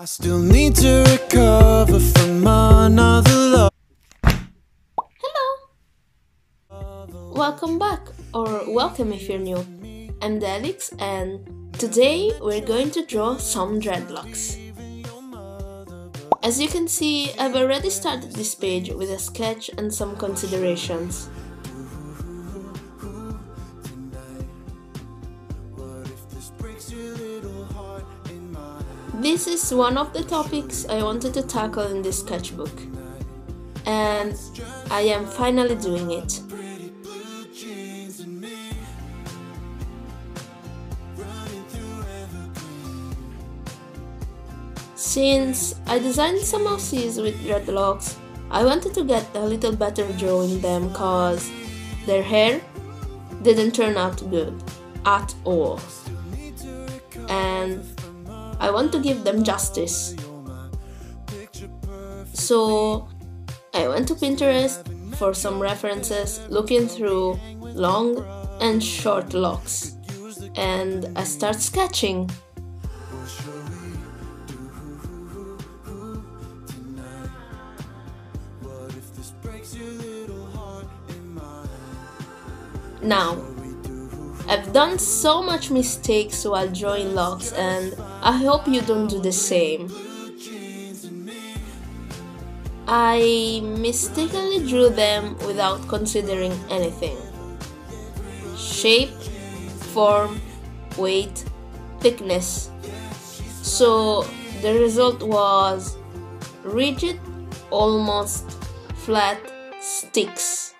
I still need to recover from another love. Hello! Welcome back, or welcome if you're new. I'm Dhelix, and today we're going to draw some dreadlocks. As you can see, I've already started this page with a sketch and some considerations. This is one of the topics I wanted to tackle in this sketchbook, and I am finally doing it. Since I designed some of these with dreadlocks, I wanted to get a little better drawing them cause their hair didn't turn out good at all. And I want to give them justice. So I went to Pinterest for some references, looking through long and short locks, and I start sketching. Now, I've done so much mistakes while drawing locks, and I hope you don't do the same. I mistakenly drew them without considering anything. Shape, form, weight, thickness. So the result was rigid, almost flat sticks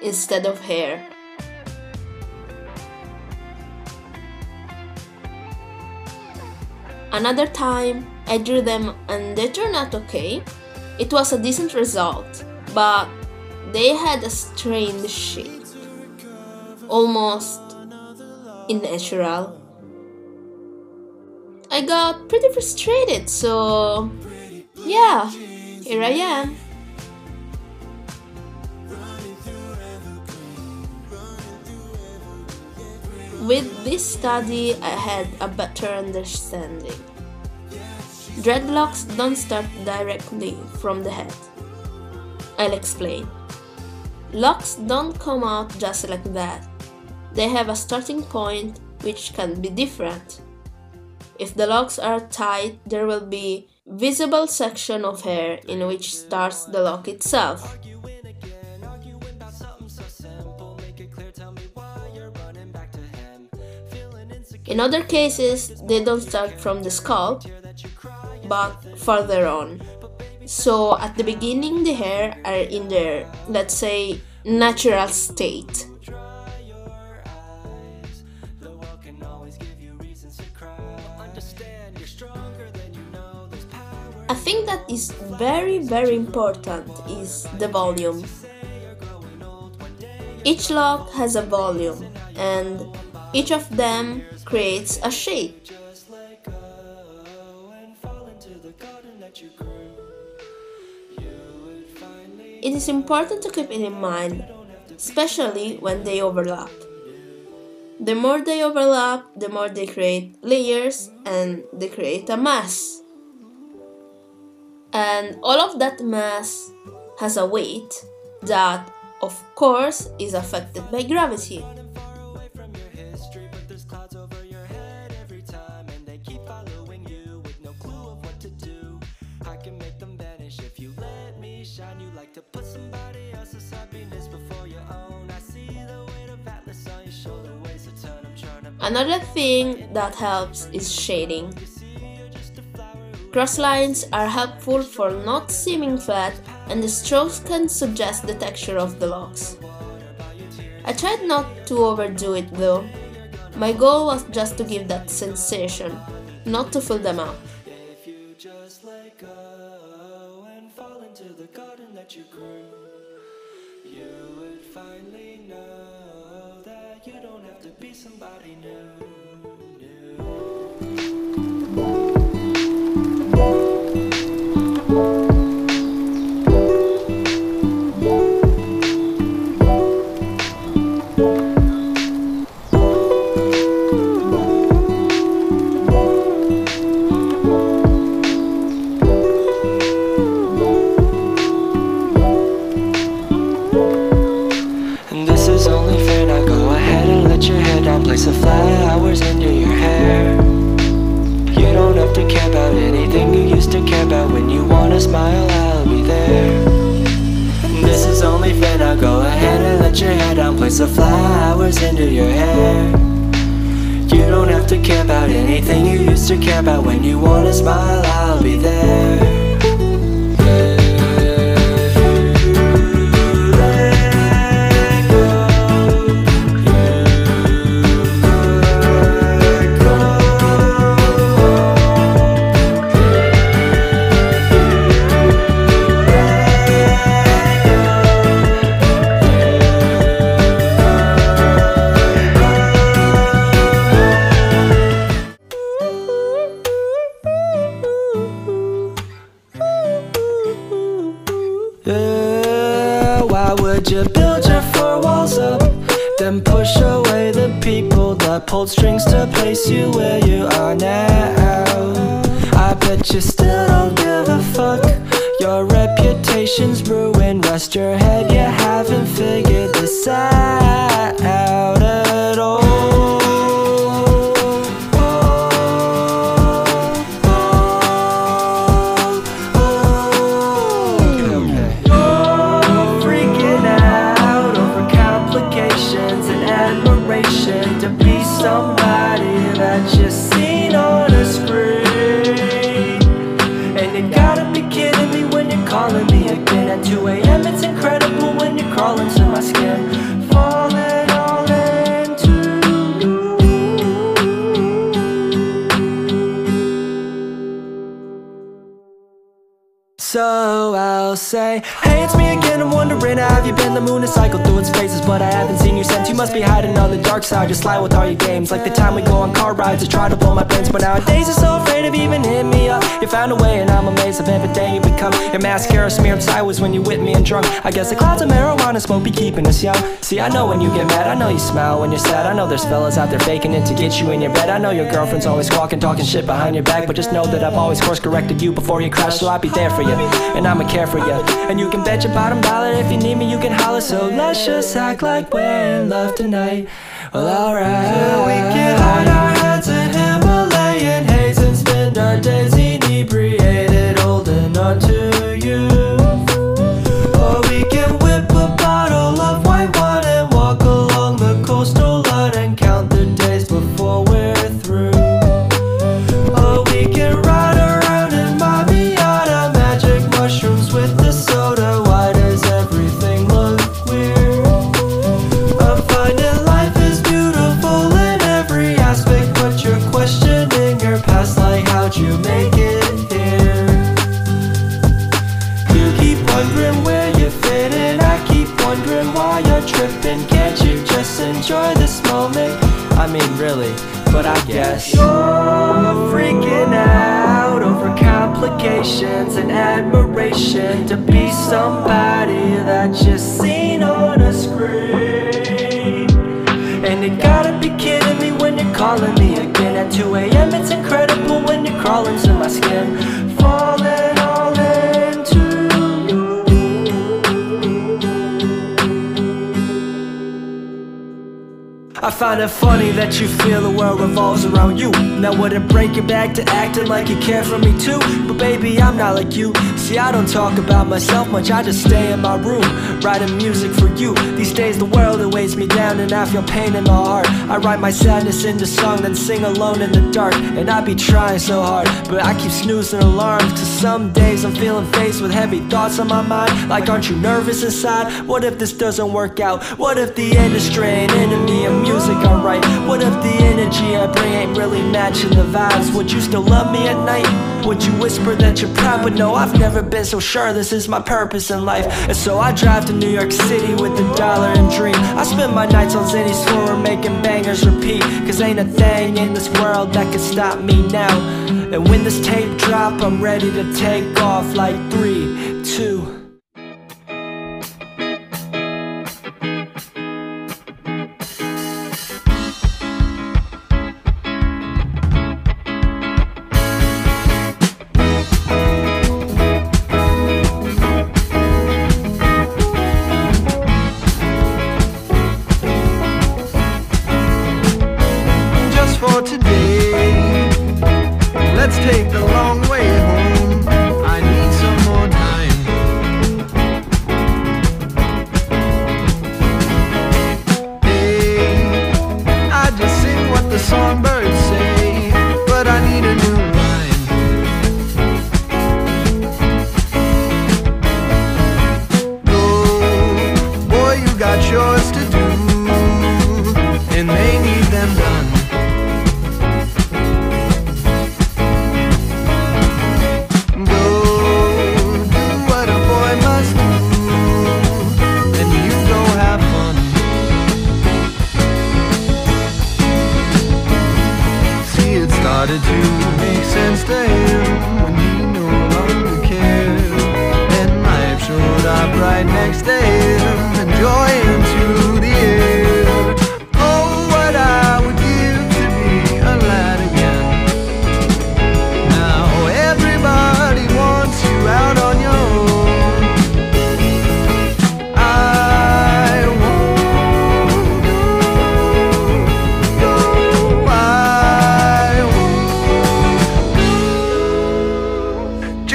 instead of hair. Another time, I drew them and they turned out okay. It was a decent result, but they had a strange shape, almost unnatural. I got pretty frustrated, so yeah, here I am. With this study, I had a better understanding. Dreadlocks don't start directly from the head. I'll explain. Locks don't come out just like that. They have a starting point which can be different. If the locks are tight, there will be visible section of hair in which starts the lock itself. In other cases, they don't start from the scalp, but farther on. So at the beginning, the hair are in their, let's say, natural state. I think that is very, very important is the volume. Each lock has a volume, and each of them creates a shape. It is important to keep it in mind, especially when they overlap. The more they overlap, the more they create layers and they create a mass. And all of that mass has a weight that, of course, is affected by gravity. Another thing that helps is shading. Cross lines are helpful for not seeming flat, and the strokes can suggest the texture of the locks. I tried not to overdo it though. My goal was just to give that sensation, not to fill them up. Somebody new. flowers under your hair. You don't have to care about anything you used to care about. When you wanna smile, I'll be there. This is only fair, now go ahead and let your hair down. Place the flowers under your hair. You don't have to care about anything you used to care about. When you wanna smile, I'll be there. Why would you build your four walls up, then push away the people that pulled strings to place you where you are now? I bet you still don't give a fuck. Your reputation's ruined, rest your head, you haven't figured this out at all. So I'll say, hey, it's me again, I'm wondering, have you been? The moon has cycled through its phases, but I haven't seen you since. You must be hiding on the dark side, you're sly with all your games. Like the time we go on car rides to try to blow my brains. But nowadays you're so afraid of even hitting me up. You found a way and I'm amazed of every day you become. Your mascara smeared sideways when you with me and drunk. I guess the clouds of marijuana smoke be keeping us young. See, I know when you get mad, I know you smile when you're sad. I know there's fellas out there faking it to get you in your bed. I know your girlfriend's always walking, talking shit behind your back. But just know that I've always course corrected you before you crash, so I'll be there for you. And I'ma care for you. And you can bet your bottom dollar if you need me, you can holler. So let's just act like we're in love tonight. Well, alright. Yeah, we can hide our heads in Himalayan haze and spend our days inebriated, holding on to you. Or we can whip a bottle of white wine and walk along the coastal line and count the days before we're through. Or we can ride around in my Miata, magic mushrooms with the soda. Why does everything look weird? I'm finding life is beautiful in every aspect, but you're questioning your past, like how'd you make it here? You keep wondering where you fit in, I keep wondering why you're tripping. Can't you just enjoy this moment? I mean, really, but I guess you're freaking out over complications and admiration to be somebody that you've seen on a screen. And you gotta be kidding me when you're calling me again at 2 AM. It's incredible when you're crawling to my skin, falling all into you. I find it funny that you feel the world revolves around you. Now would it break your back to acting like you care for me too? But baby, I'm not like you. See, I don't talk about myself much, I just stay in my room, writing music for you. These days the world, it weighs me down and I feel pain in my heart. I write my sadness into song, then sing alone in the dark. And I be trying so hard, but I keep snoozing alarms. Cause some days I'm feeling faced with heavy thoughts on my mind. Like, aren't you nervous inside? What if this doesn't work out? What if the industry ain't into me and music I write? What if the energy I bring ain't really matching the vibes? Would you still love me at night? Would you whisper that you're proud? But no, I've never been so sure this is my purpose in life. And so I drive to New York City with a dollar and dream. I spend my nights on Zeddy's floor making bangers repeat. Cause ain't a thing in this world that can stop me now. And when this tape drop, I'm ready to take off like 3, 2.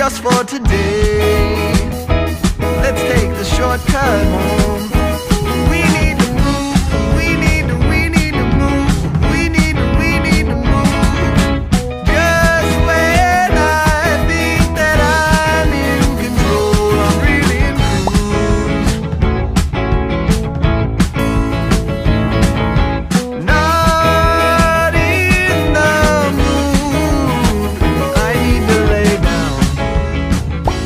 just for today. Let's take the shortcut home. We need to move, we need to move. Just when I think that I'm in control, I'm really in cruise. Not in the mood, I need to lay down.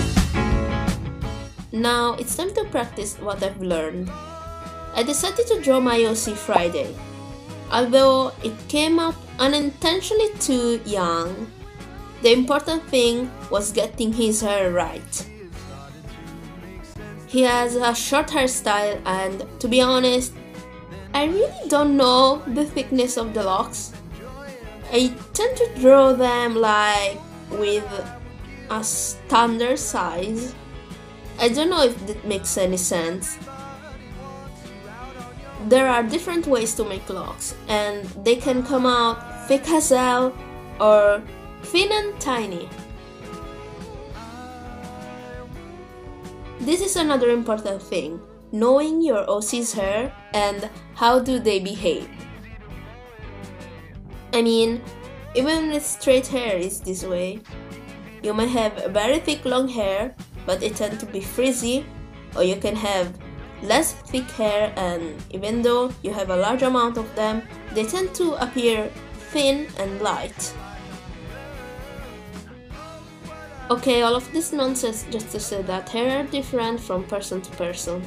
Now it's time to practice what I've learned. I decided to draw my OC Friday, although it came out unintentionally too young. The important thing was getting his hair right. He has a short hairstyle and, to be honest, I really don't know the thickness of the locks. I tend to draw them like with a standard size. I don't know if that makes any sense. There are different ways to make locks, and they can come out thick as hell or thin and tiny. This is another important thing, knowing your OC's hair and how do they behave. I mean, even with straight hair is this way. You may have very thick long hair, but it tends to be frizzy, or you can have less thick hair, and even though you have a large amount of them, they tend to appear thin and light. Okay, all of this nonsense just to say that hair are different from person to person.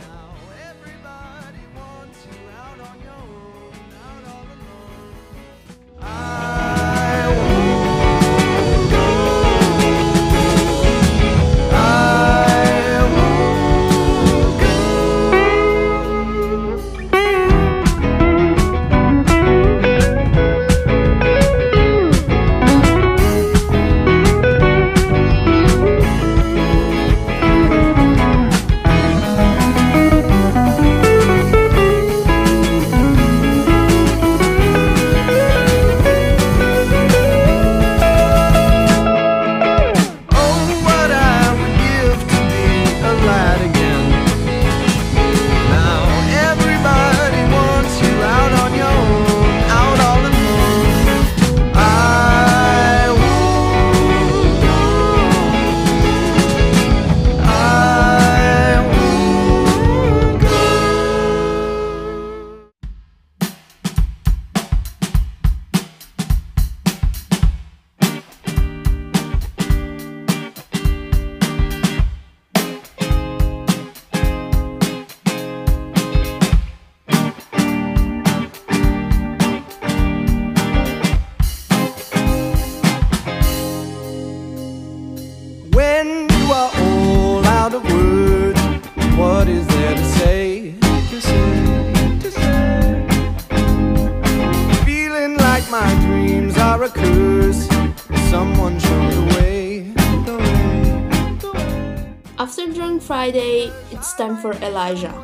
After drawing Friday, it's time for Elijah.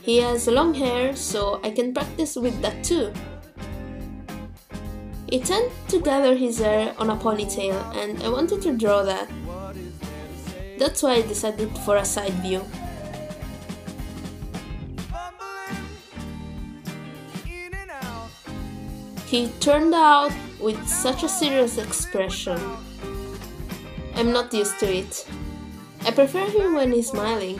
He has long hair, so I can practice with that too. He tends to gather his hair on a ponytail, and I wanted to draw that. That's why I decided for a side view. He turned out with such a serious expression. I'm not used to it. I prefer him when he's smiling.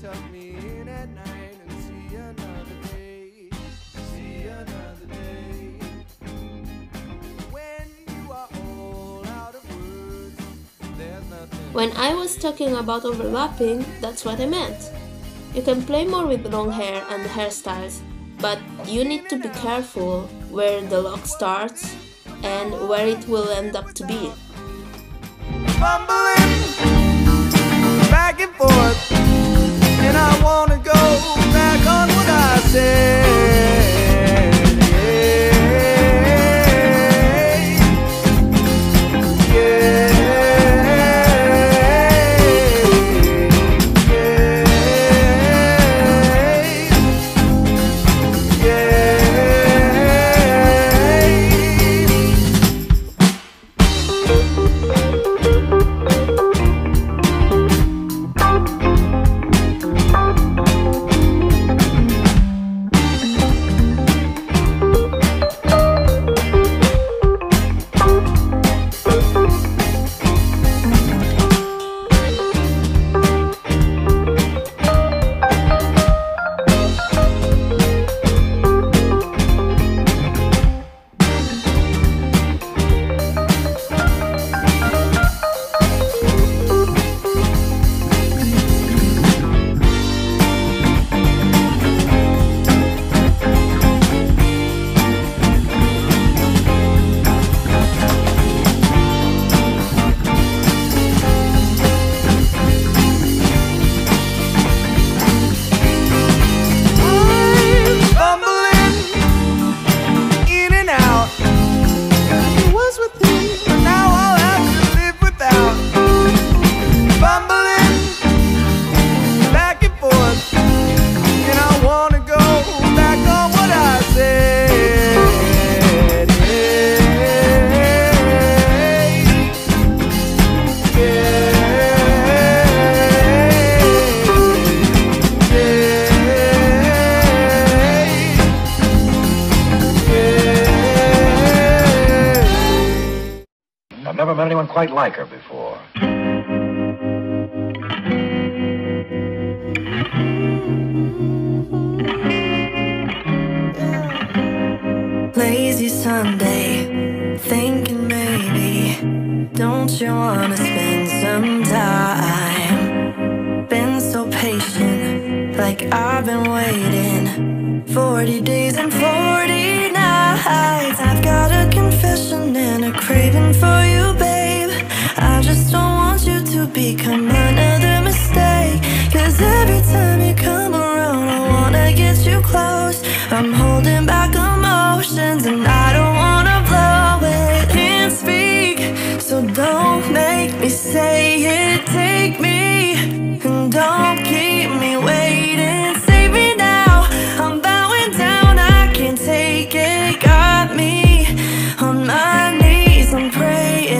Tuck me in at night and see another day, see another day. When you are all out of words, there's nothing When I was talking about overlapping, that's what I meant. You can play more with long hair and hairstyles, but you need to be careful where the lock starts and where it will end up to be. Back and forth, and I wanna go back on what I said. Never met anyone quite like her before. Lazy Sunday, thinking maybe, don't you wanna spend some time? Been so patient, like I've been waiting 40 days and 40 nights. I've got a confession and a craving for you. I just don't want you to become another mistake. Cause every time you come around, I wanna get you close. I'm holding back emotions and I don't wanna blow it. Can't speak, so don't make me say it. Take me and don't keep me waiting. Save me now, I'm bowing down, I can't take it. Got me on my knees, I'm praying.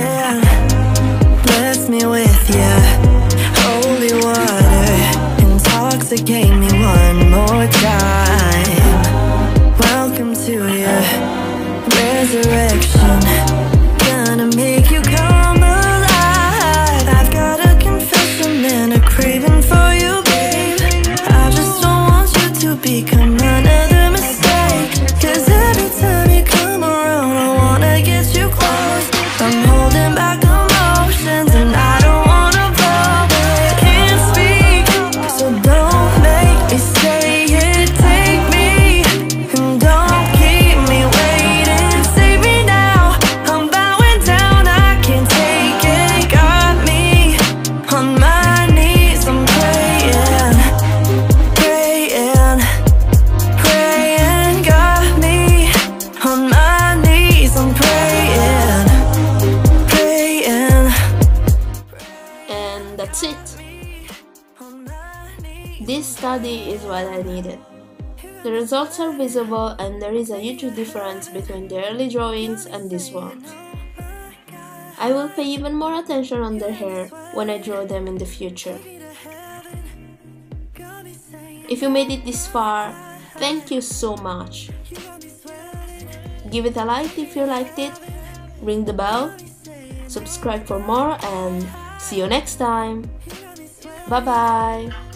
Me with ya, holy water, intoxicate me one more time. Welcome to your resurrection, gonna make you come alive. I've got a confession and a craving for you, babe. I just don't want you to become another mistake. Cause every time you come around, I wanna get you close. I'm holding back emotions and this study is what I needed. The results are visible and there is a huge difference between the early drawings and these ones. I will pay even more attention on their hair when I draw them in the future. If you made it this far, thank you so much. Give it a like if you liked it, ring the bell, subscribe for more and see you next time. Bye bye!